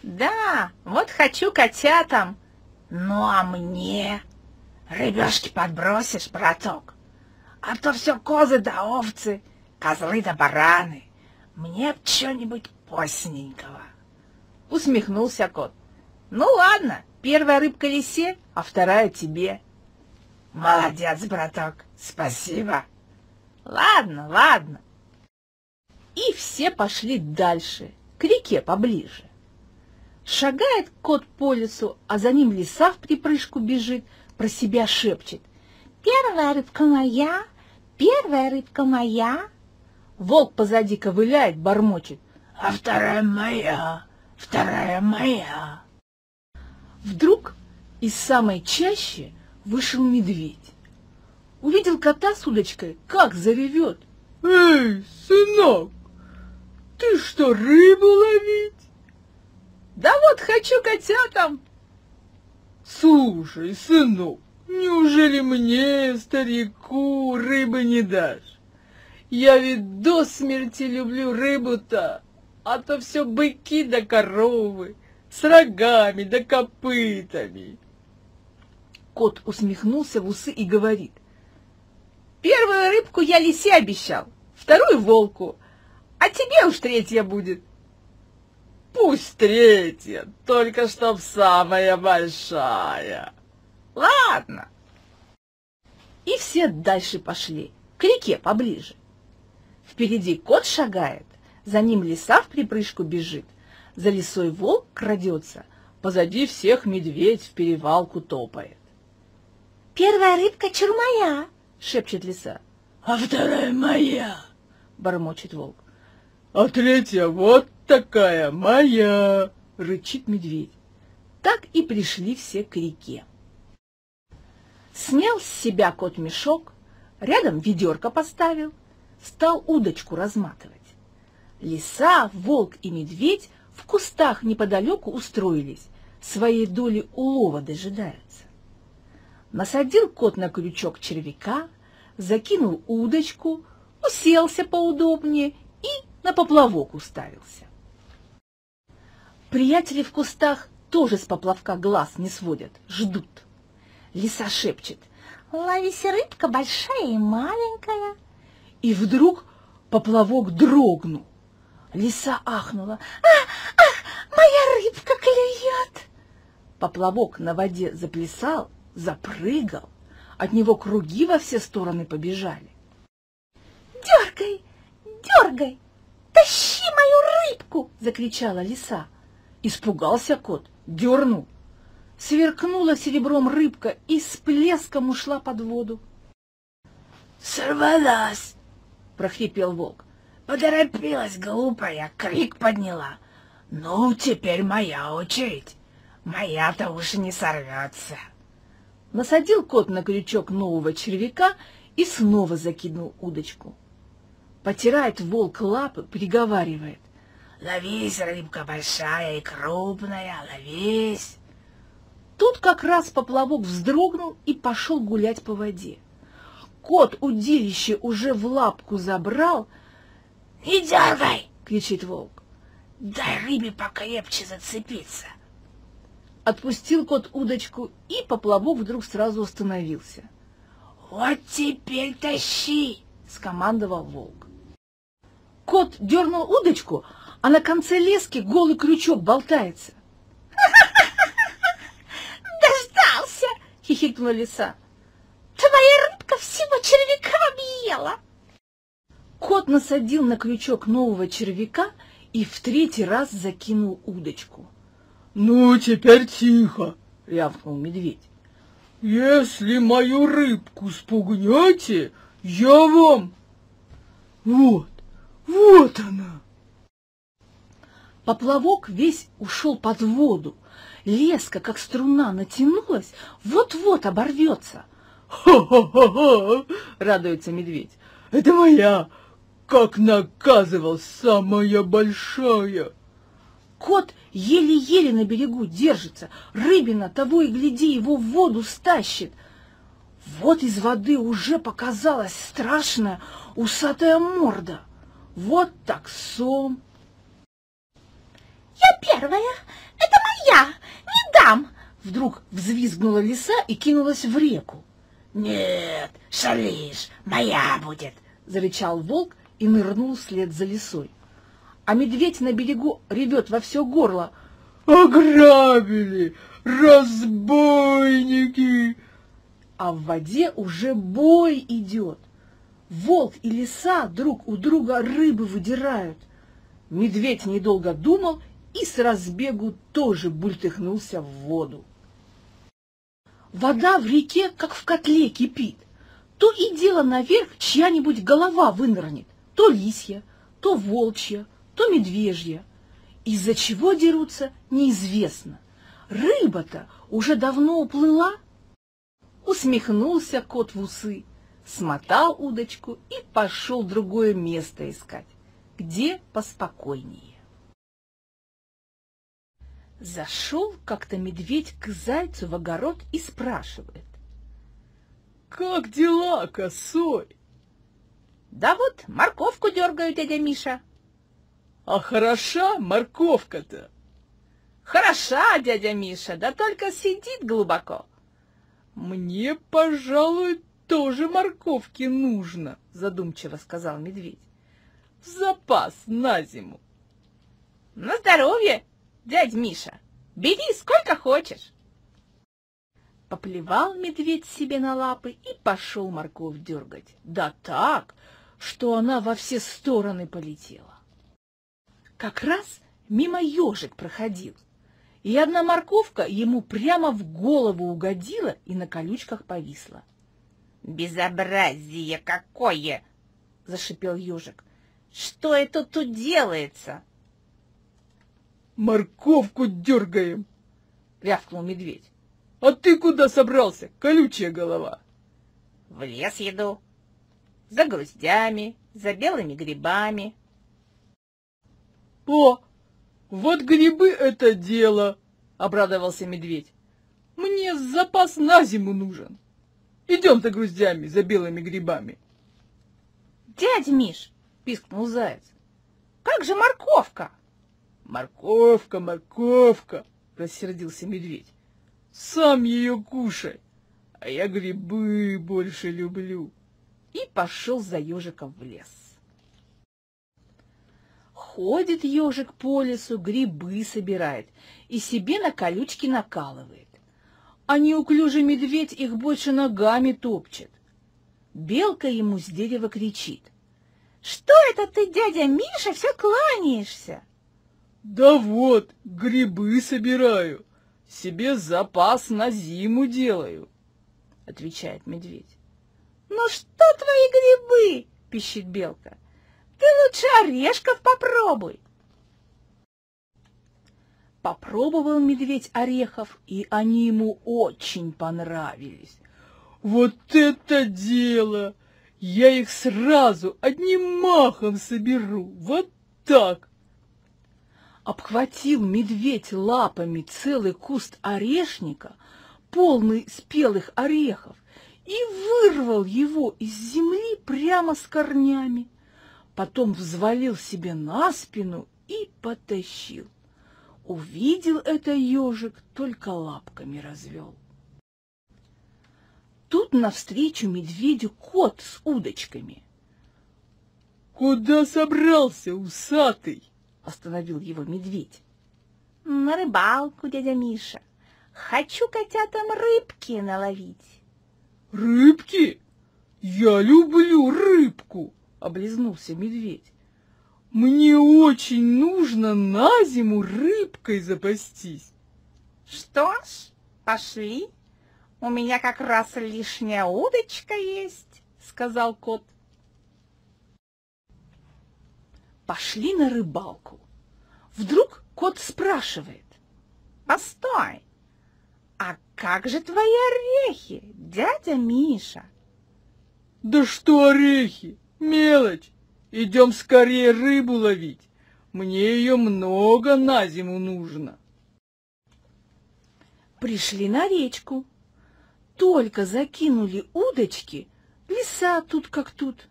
«Да, вот хочу котятам!» «Ну а мне? Рыбешки подбросишь, браток? А то все козы да овцы, козлы да бараны. Мне б что-нибудь постненького!» Усмехнулся кот. «Ну ладно!» Первая рыбка лисе, а вторая тебе. Молодец, браток, спасибо. Ладно, ладно. И все пошли дальше, к реке поближе. Шагает кот по лесу, а за ним лиса в припрыжку бежит, про себя шепчет. Первая рыбка моя, первая рыбка моя. Волк позади ковыляет, бормочет. А вторая моя, вторая моя. Вдруг из самой чащи вышел медведь. Увидел кота с удочкой, как заревет. «Эй, сынок, ты что, рыбу ловить?» «Да вот хочу котятам!» «Слушай, сынок, неужели мне, старику, рыбы не дашь? Я ведь до смерти люблю рыбу-то, а то все быки да коровы. С рогами да копытами. Кот усмехнулся в усы и говорит. Первую рыбку я лисе обещал, вторую волку, а тебе уж третья будет. Пусть третья, только чтоб самая большая. Ладно. И все дальше пошли, к реке поближе. Впереди кот шагает, за ним лиса в припрыжку бежит. За лисой волк крадется, позади всех медведь в перевалку топает. «Первая рыбка чурмая!» — шепчет лиса. «А вторая моя!» — бормочет волк. «А третья вот такая моя!» — рычит медведь. Так и пришли все к реке. Снял с себя кот мешок, рядом ведерко поставил, стал удочку разматывать. Лиса, волк и медведь в кустах неподалеку устроились, своей доли улова дожидаются. Насадил кот на крючок червяка, закинул удочку, уселся поудобнее и на поплавок уставился. Приятели в кустах тоже с поплавка глаз не сводят, ждут. Лиса шепчет: «Ловись, рыбка большая и маленькая». И вдруг поплавок дрогнул. Лиса ахнула: моя рыбка клюет!» Поплавок на воде заплясал, запрыгал. От него круги во все стороны побежали. «Дергай, дергай, тащи мою рыбку!» – закричала лиса. Испугался кот, дернул. Сверкнула серебром рыбка и с плеском ушла под воду. «Сорвалась!» – прохрипел волк. «Поторопилась, глупая, крик подняла. Ну, теперь моя очередь. Моя-то уж не сорвется». Насадил кот на крючок нового червяка и снова закинул удочку. Потирает волк лапы, приговаривает: «Ловись, рыбка большая и крупная, ловись!» Тут как раз поплавок вздрогнул и пошел гулять по воде. Кот удилище уже в лапку забрал. «Не дергай!» — кричит волк. «Дай рыбе покрепче зацепиться!» Отпустил кот удочку, и поплавок вдруг сразу остановился. «Вот теперь тащи!» — скомандовал волк. Кот дернул удочку, а на конце лески голый крючок болтается. «Дождался!» — хихикнула лиса. «Твоя рыбка всего червяка объела!» Кот насадил на крючок нового червяка и в третий раз закинул удочку. «Ну, теперь тихо!» — рявкнул медведь. «Если мою рыбку спугнете, я вам...» «Вот, вот она!» Поплавок весь ушел под воду. Леска, как струна, натянулась, вот-вот оборвется. «Ха-ха-ха-ха!» — радуется медведь. «Это моя! Как наказывал, самая большая!» Кот еле-еле на берегу держится. Рыбина того и гляди его в воду стащит. Вот из воды уже показалась страшная усатая морда. Вот так сом. «Я первая! Это моя! Не дам!» Вдруг взвизгнула лиса и кинулась в реку. «Нет, шалишь! Моя будет!» — зарычал волк и нырнул вслед за лисой. А медведь на берегу ревет во все горло: «Ограбили! Разбойники!» А в воде уже бой идет. Волк и лиса друг у друга рыбы выдирают. Медведь недолго думал и с разбегу тоже бультыхнулся в воду. Вода в реке, как в котле, кипит. То и дело наверх чья-нибудь голова вынырнет, то лисья, то волчья, то медвежья. Из-за чего дерутся, неизвестно. Рыба-то уже давно уплыла. Усмехнулся кот в усы, смотал удочку и пошел другое место искать, где поспокойнее. Зашел как-то медведь к зайцу в огород и спрашивает: «Как дела, косой?» «Да вот морковку дергаю, дядя Миша». «А хороша морковка-то?» «Хороша, дядя Миша, да только сидит глубоко». «Мне, пожалуй, тоже морковки нужно», — задумчиво сказал медведь. «В запас на зиму». «На здоровье, дядя Миша, бери сколько хочешь». Поплевал медведь себе на лапы и пошел морковь дергать. Да так, что она во все стороны полетела. Как раз мимо ежик проходил, и одна морковка ему прямо в голову угодила и на колючках повисла. «Безобразие какое!» — зашипел ежик. «Что это тут делается?» «Морковку дергаем!» — рявкнул медведь. «А ты куда собрался, колючая голова?» «В лес еду. За груздями, за белыми грибами». «О, вот грибы — это дело!» — обрадовался медведь. «Мне запас на зиму нужен. Идем за груздями, за белыми грибами». «Дядь Миш!» — пискнул заяц. «Как же морковка?» «Морковка, морковка! — рассердился медведь. — Сам ее кушай, а я грибы больше люблю. И пошел за ежиком в лес. Ходит ежик по лесу, грибы собирает и себе на колючки накалывает. А неуклюжий медведь их больше ногами топчет. Белка ему с дерева кричит. — Что это ты, дядя Миша, все кланяешься? — Да вот, грибы собираю, себе запас на зиму делаю, — отвечает медведь. — Ну что твои грибы? — пищит белка. — Ты лучше орешков попробуй. Попробовал медведь орехов, и они ему очень понравились. Вот это дело! Я их сразу одним махом соберу, вот так! Обхватил медведь лапами целый куст орешника, полный спелых орехов, и вырвал его из земли прямо с корнями. Потом взвалил себе на спину и потащил. Увидел это ежик, только лапками развел. Тут навстречу медведю кот с удочками. — Куда собрался, усатый? — остановил его медведь. — На рыбалку, дядя Миша. Хочу котятам рыбки наловить. — Рыбки? Я люблю рыбку! — облизнулся медведь. — Мне очень нужно на зиму рыбкой запастись. — Что ж, пошли. У меня как раз лишняя удочка есть, — сказал кот. Пошли на рыбалку. Вдруг кот спрашивает. — Постой, а как же твои орехи, дядя Миша? — Да что орехи, мелочь. Идем скорее рыбу ловить. Мне ее много на зиму нужно. Пришли на речку. Только закинули удочки, лиса тут как тут.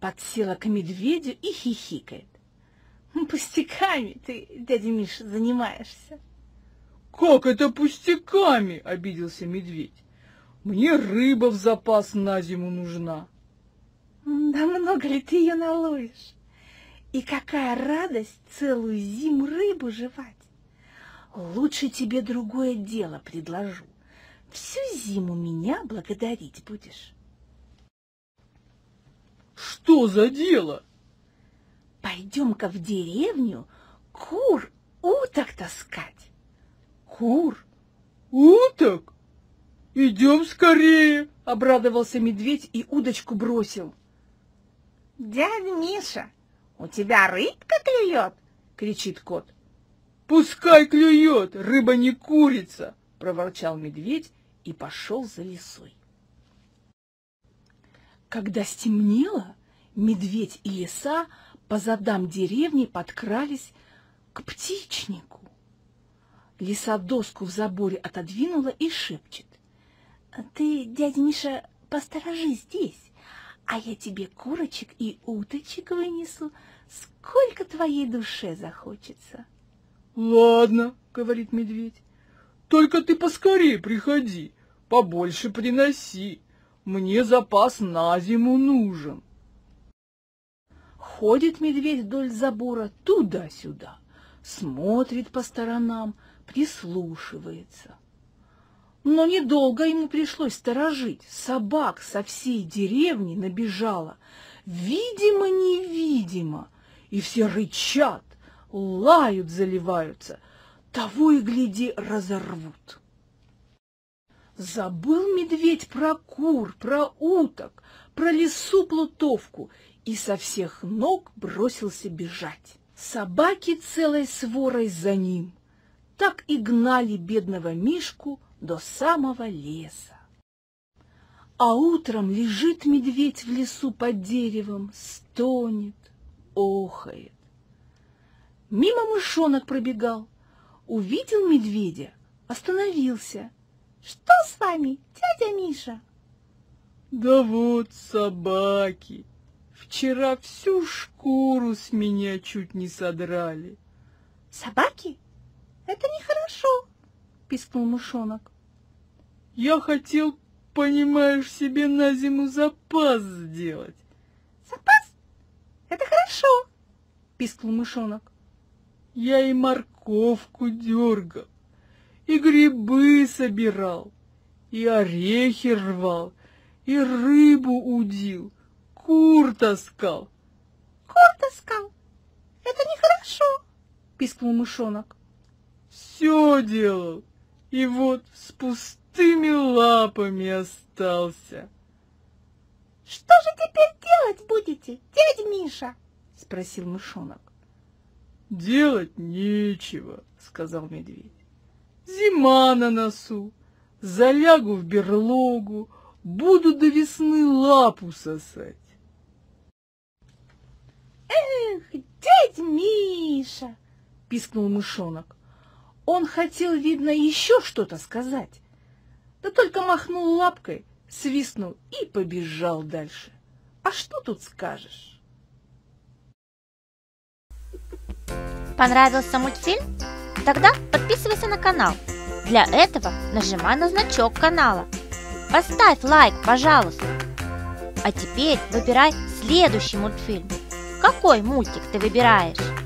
Подсела к медведю и хихикает. — Пустяками ты, дядя Миша, занимаешься. — Как это пустяками? — обиделся медведь. — Мне рыба в запас на зиму нужна. — Да много ли ты ее наловишь? И какая радость целую зиму рыбу жевать! Лучше тебе другое дело предложу. Всю зиму меня благодарить будешь. Что за дело? Пойдем-ка в деревню кур, уток таскать. Кур, уток? Идем скорее, обрадовался медведь и удочку бросил. Дядя Миша, у тебя рыбка клюет, кричит кот. Пускай клюет, рыба не курица, проворчал медведь и пошел за лисой. Когда стемнело, медведь и лиса по задам деревни подкрались к птичнику. Лиса доску в заборе отодвинула и шепчет. — Ты, дядя Миша, посторожи здесь, а я тебе курочек и уточек вынесу, сколько твоей душе захочется. — Ладно, — говорит медведь. Только ты поскорее приходи, побольше приноси. Мне запас на зиму нужен. Ходит медведь вдоль забора туда-сюда, смотрит по сторонам, прислушивается. Но недолго ему пришлось сторожить. Собак со всей деревни набежало, видимо-невидимо, и все рычат, лают, заливаются. Того и гляди, разорвут. Забыл медведь про кур, про уток, про лису-плутовку и со всех ног бросился бежать. Собаки целой сворой за ним. Так и гнали бедного Мишку до самого леса. А утром лежит медведь в лесу под деревом, стонет, охает. Мимо мышонок пробегал. Увидел медведя, остановился. — Что с вами, дядя Миша? — Да вот собаки. Вчера всю шкуру с меня чуть не содрали. — Собаки? Это нехорошо, пискнул мышонок. Я хотел, понимаешь, себе на зиму запас сделать. Запас? Это хорошо, пискнул мышонок. Я и морковку дергал, и грибы собирал, и орехи рвал, и рыбу удил, кур таскал. Кур таскал? Это нехорошо, пискнул мышонок. Все делал, и вот с пустыми лапами остался. Что же теперь делать будете, дядь Миша? Спросил мышонок. Делать нечего, сказал медведь. Зима на носу, залягу в берлогу, буду до весны лапу сосать. Эх, дядь Миша! Пискнул мышонок. Он хотел, видно, еще что-то сказать, да только махнул лапкой, свистнул и побежал дальше. А что тут скажешь? Понравился мультфильм? Тогда подписывайся на канал. Для этого нажимай на значок канала. Поставь лайк, пожалуйста. А теперь выбирай следующий мультфильм. Какой мультик ты выбираешь?